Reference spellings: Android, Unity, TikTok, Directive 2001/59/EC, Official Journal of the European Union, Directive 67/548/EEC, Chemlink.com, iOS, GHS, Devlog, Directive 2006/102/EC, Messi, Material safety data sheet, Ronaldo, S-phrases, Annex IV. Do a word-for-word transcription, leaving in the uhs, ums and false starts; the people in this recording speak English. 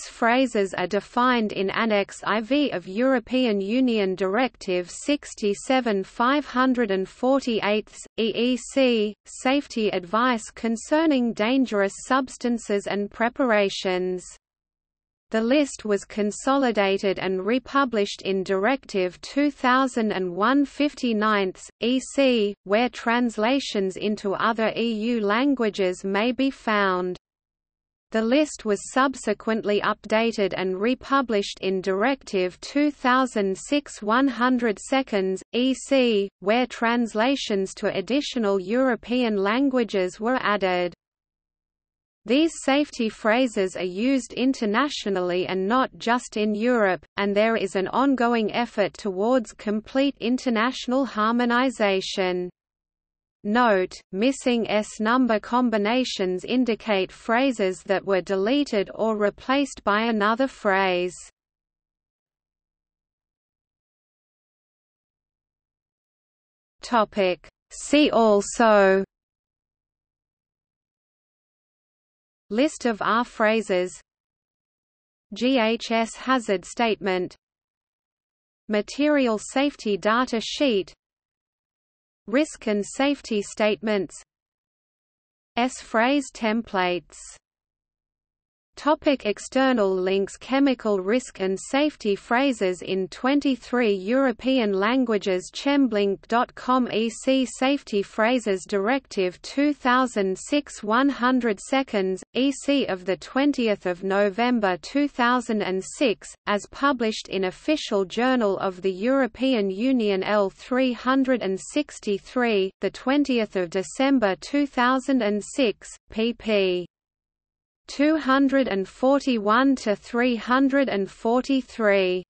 S phrases are defined in Annex four of European Union Directive sixty-seven slash five forty-eight slash E E C, Safety Advice Concerning Dangerous Substances and Preparations. The list was consolidated and republished in Directive two thousand one slash fifty-nine slash E C, where translations into other E U languages may be found. The list was subsequently updated and republished in Directive two thousand six slash one hundred two slash E C, where translations to additional European languages were added. These safety phrases are used internationally and not just in Europe, and there is an ongoing effort towards complete international harmonization. Note, missing S-number combinations indicate phrases that were deleted or replaced by another phrase. See also: List of R phrases, G H S hazard statement, Material safety data sheet, Risk and safety statements, S phrase templates. Topic external links. Chemical risk and safety phrases in twenty-three European languages. Chemlink dot com. E C Safety Phrases Directive two thousand six slash one hundred two slash E C of the twentieth of November two thousand six, as published in Official Journal of the European Union L three sixty-three, the twentieth of December two thousand six, pp. two hundred forty-one to three hundred forty-three.